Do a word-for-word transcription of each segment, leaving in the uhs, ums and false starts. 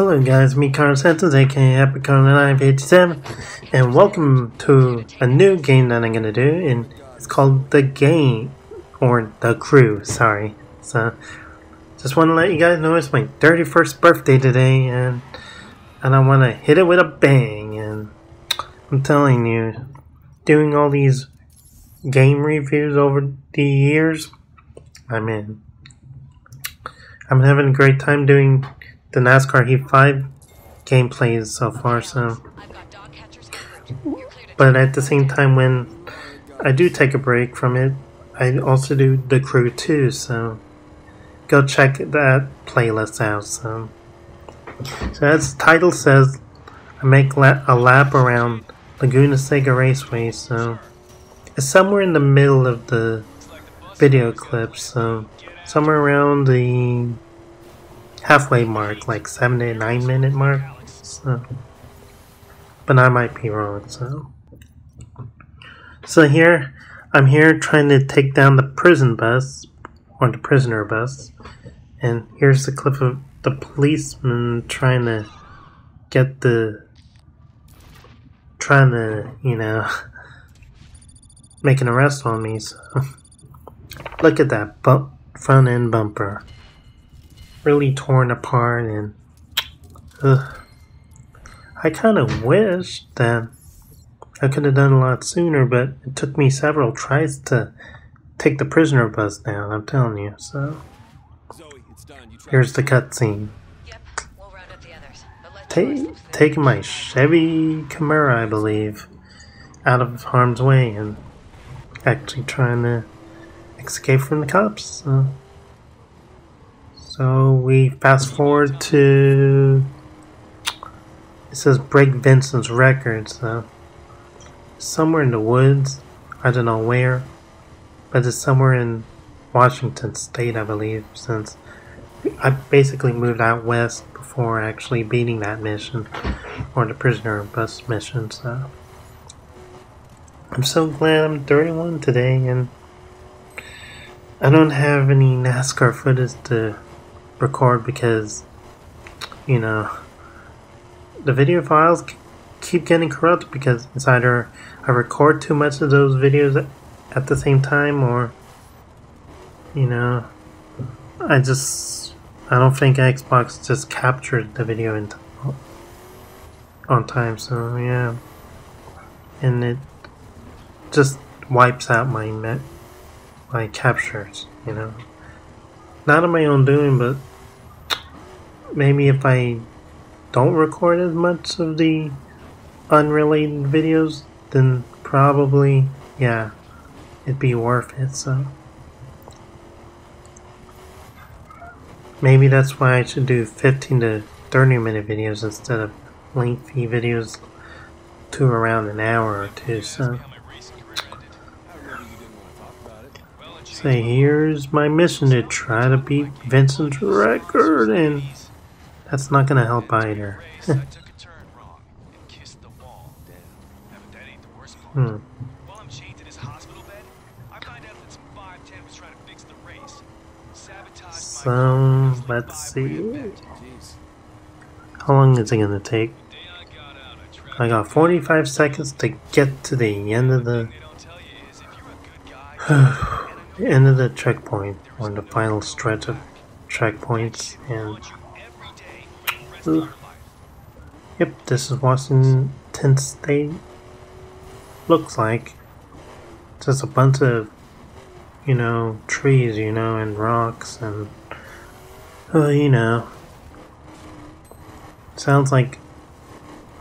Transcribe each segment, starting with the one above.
Hello guys, me Karlo Santos, aka Happy Karlo nine five seven, and welcome to a new game that I'm gonna do, and it's called The Game, or The Crew, sorry. So, just want to let you guys know it's my thirty-first birthday today, and, and I want to hit it with a bang, and I'm telling you, doing all these game reviews over the years, I mean, I'm having a great time doing the NASCAR Heat five gameplays so far, so. But at the same time, when I do take a break from it, I also do The Crew too, so go check that playlist out. So, so as the title says, I make la a lap around Laguna Seca Raceway, so it's somewhere in the middle of the video clip, so somewhere around the halfway mark, like seven to nine minute mark, so. But I might be wrong, so. So here, I'm here trying to take down the prison bus, or the prisoner bus, and here's the clip of the policeman trying to get the, trying to, you know, make an arrest on me, so. Look at that bump, front end bumper. Really torn apart, and ugh. I kind of wish that I could have done a lot sooner, but it took me several tries to take the prisoner bus down, I'm telling you, so. Zoe, it's done. You here's the cutscene. Yep. We'll round up the others, but let's Ta taking my Chevy Camaro, I believe, out of harm's way and actually trying to escape from the cops, so. So we fast forward to, it says break Vincent's record, so somewhere in the woods, I don't know where, but it's somewhere in Washington State, I believe, since I basically moved out west before actually beating that mission, or the prisoner bus mission, so I'm so glad I'm thirty-one today, and I don't have any NASCAR footage to record because, you know, the video files keep getting corrupted because it's either I record too much of those videos at the same time, or, you know, I just, I don't think Xbox just captured the video in t on time, so yeah, and it just wipes out my net, my captures, you know. Not of my own doing, but maybe if I don't record as much of the unrelated videos, then probably, yeah, it'd be worth it, so. Maybe that's why I should do fifteen to thirty minute videos instead of lengthy videos to around an hour or two, so. So here's my mission to try to beat Vincent's record, and that's not gonna help either. hmm. So let's see. How long is it gonna take? I got forty-five seconds to get to the end of the end of the checkpoint, or the final stretch of checkpoints, and ugh. Yep, this is Washington State, looks like, just a bunch of, you know, trees, you know, and rocks, and, uh, you know, sounds like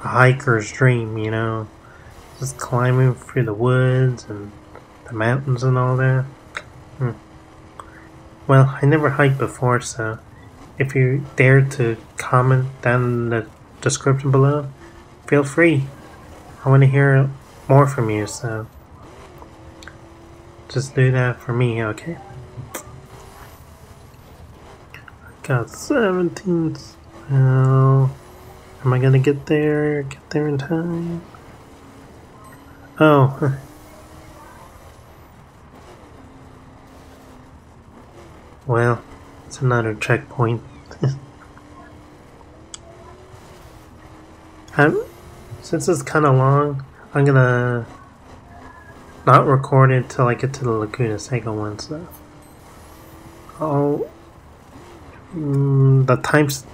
a hiker's dream, you know, just climbing through the woods, and the mountains and all that. Hmm. Well, I never hiked before, so if you dare to comment down in the description below, feel free. I want to hear more from you, so just do that for me, okay? I got seventeen. Now, am I gonna get there? Get there in time? Oh. Well, it's another checkpoint. I'm, since it's kind of long, I'm gonna not record it till I get to the Laguna Seca one, so I'll mm, the times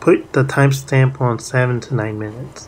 put the timestamp on seven to nine minutes.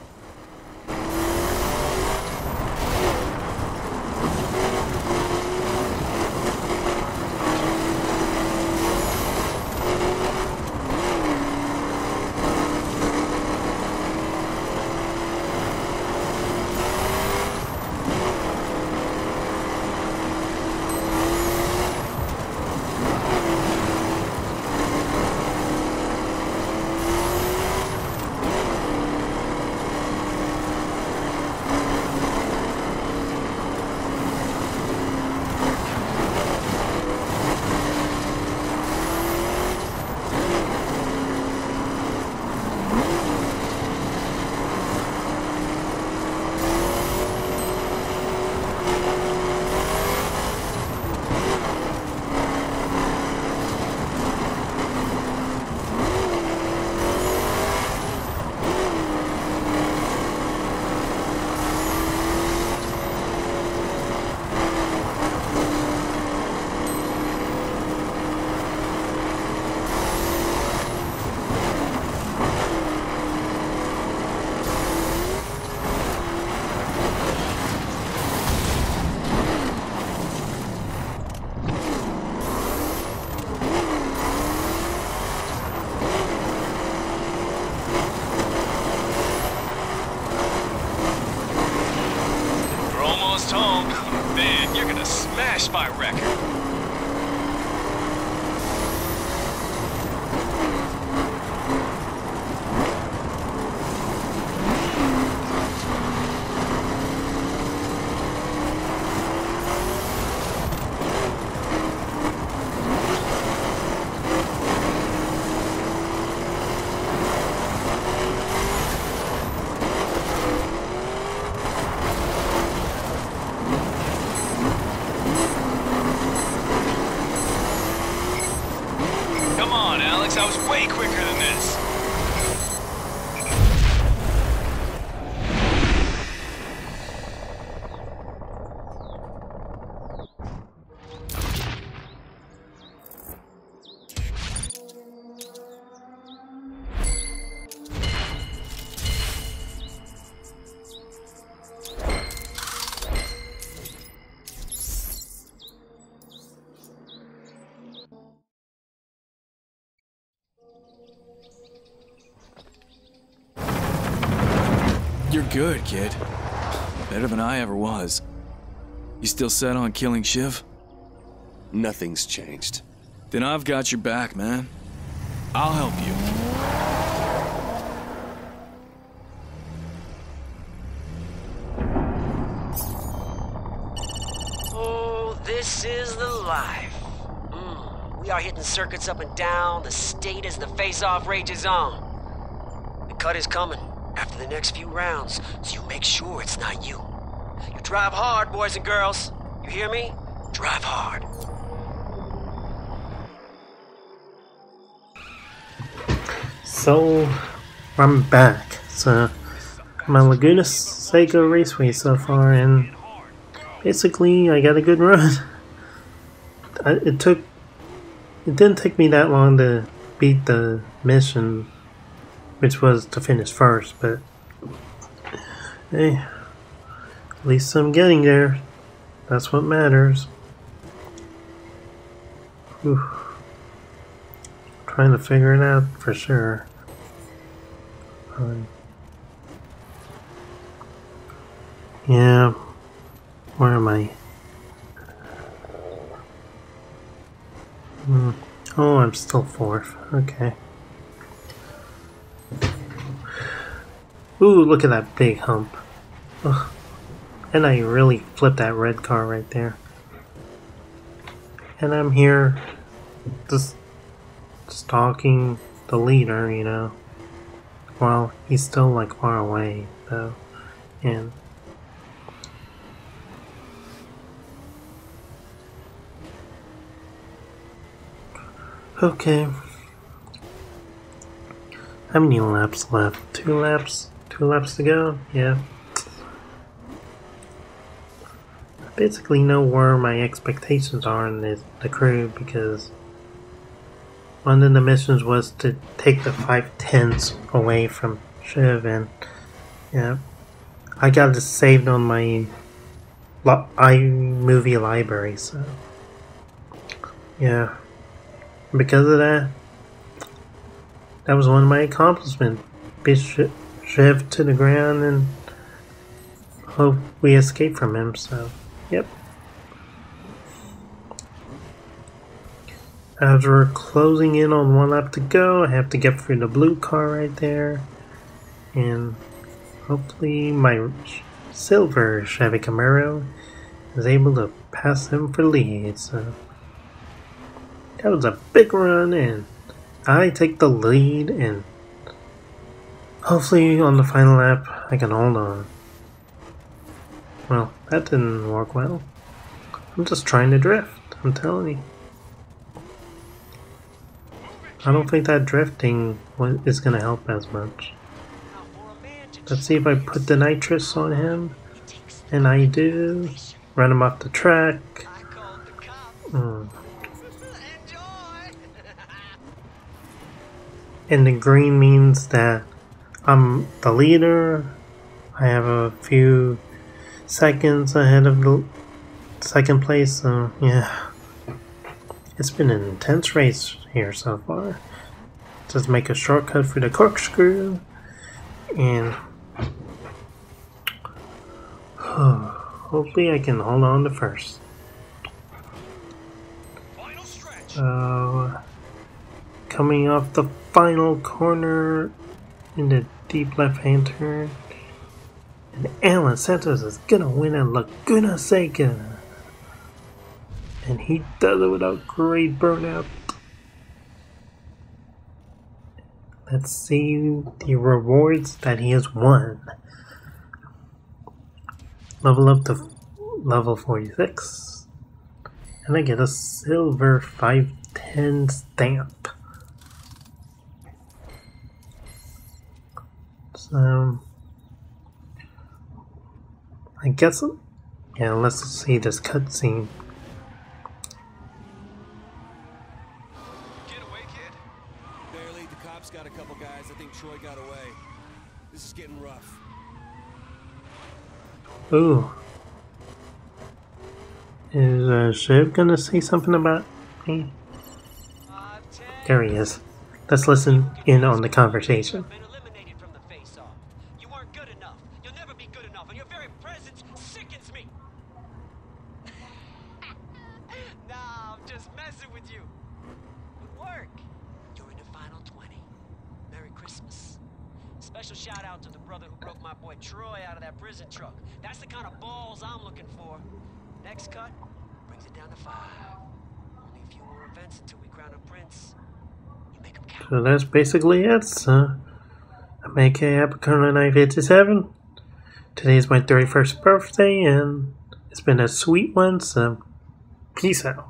I was way quicker than this. You're good, kid. Better than I ever was. You still set on killing Shiv? Nothing's changed. Then I've got your back, man. I'll help you. Oh, this is the life. Mm. We are hitting circuits up and down the state as the face-off rages on. The cut is coming. After the next few rounds, so you make sure it's not you. You drive hard, boys and girls. You hear me? Drive hard. So, I'm back. So, my Laguna Seca Raceway so far, and basically, I got a good run. I, it took... It didn't take me that long to beat the mission, which was to finish first, but hey, at least I'm getting there. That's what matters. Whew. Trying to figure it out for sure. Um, yeah, where am I? Hmm. Oh, I'm still fourth. Okay. Ooh, look at that big hump. Ugh. And I really flipped that red car right there. And I'm here just stalking the leader, you know. While he's still like far away, though. And okay. How many laps left? Two laps? Two laps to go, yeah. I basically know where my expectations are in this, the crew, because one of the missions was to take the five tenths away from Shiv, and yeah, I got this saved on my iMovie library, so yeah, because of that, that was one of my accomplishments. Shiv to the ground and hope we escape from him, so yep. As we're closing in on one lap to go, I have to get through the blue car right there, and hopefully my silver Chevy Camaro is able to pass him for lead, so that was a big run, and I take the lead, and hopefully on the final lap I can hold on. Well, that didn't work well. I'm just trying to drift, I'm telling you. I don't think that drifting is going to help as much. Let's see if I put the nitrous on him. And I do. Run him off the track. Mm. And the green means that I'm the leader. I have a few seconds ahead of the second place, so yeah. It's been an intense race here so far. Just make a shortcut for the corkscrew, and hopefully I can hold on to first. So, coming off the final corner in the deep left-hand turn, and Karlo Santos is gonna win at Laguna Seca, and he does it without great burnout. Let's see the rewards that he has won. Level up to level forty-six, and I get a silver five ten stamp. So I guess, yeah, let's see this cutscene. Get away, kid. Barely. The cops got a couple guys. I think Troy got away. This is getting rough. Ooh. Is uh, Shiv gonna say something about me? There he is. Let's listen in on the conversation. Special shout out to the brother who broke my boy Troy out of that prison truck. That's the kind of balls I'm looking for. Next cut brings it down to five. Only a few more events until we crown a prince. You make him count. So that's basically it. So I'm A K A Happy Karlo nine fifty-seven. Today's my thirty-first birthday, and it's been a sweet one. So peace out.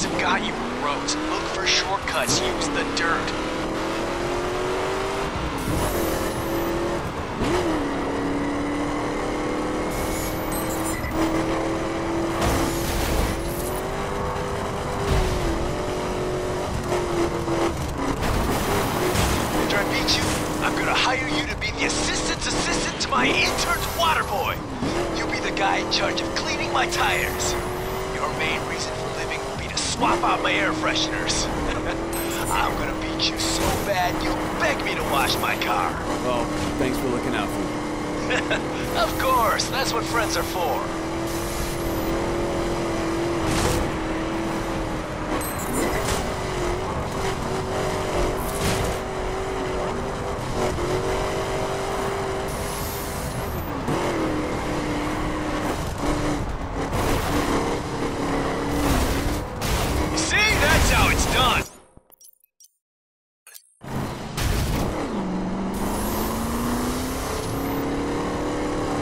Have got you in roads. Look for shortcuts. Use the dirt. After I beat you, I'm gonna hire you to be the assistant's assistant to my intern. tires. Your main reason for living will be to swap out my air fresheners. I'm gonna beat you so bad you'll beg me to wash my car. Well, thanks for looking out for me. Of course, that's what friends are for.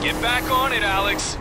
Get back on it, Alex.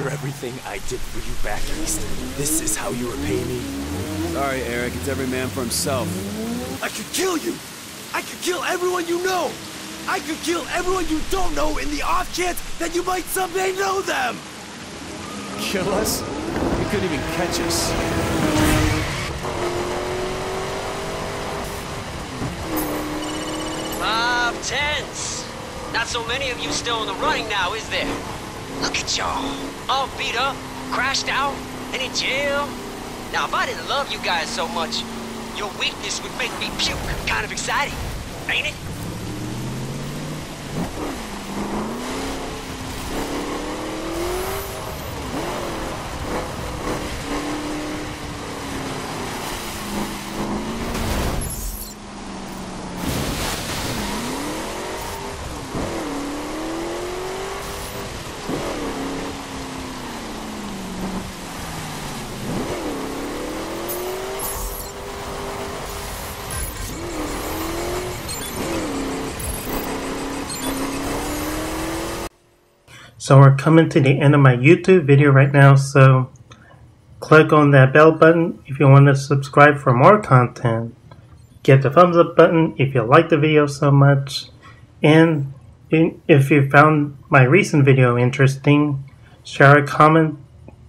After everything I did for you back east, this is how you repay me? Sorry, Eric, it's every man for himself. I could kill you! I could kill everyone you know! I could kill everyone you don't know in the off chance that you might someday know them! Kill us? You couldn't even catch us. Five tenths! Not so many of you still in the running now, is there? Look at y'all, all beat up, crashed out, and in jail. Now, if I didn't love you guys so much, your weakness would make me puke. Kind of exciting, ain't it? So we're coming to the end of my YouTube video right now, so click on that bell button if you want to subscribe for more content. Get the thumbs up button if you like the video so much, and if you found my recent video interesting, share a comment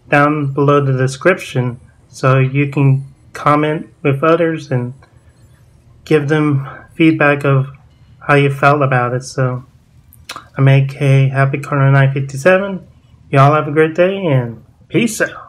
down below the description so you can comment with others and give them feedback of how you felt about it. So I'm A K Happy Karlo nine fifty-seven. Y'all have a great day and peace out.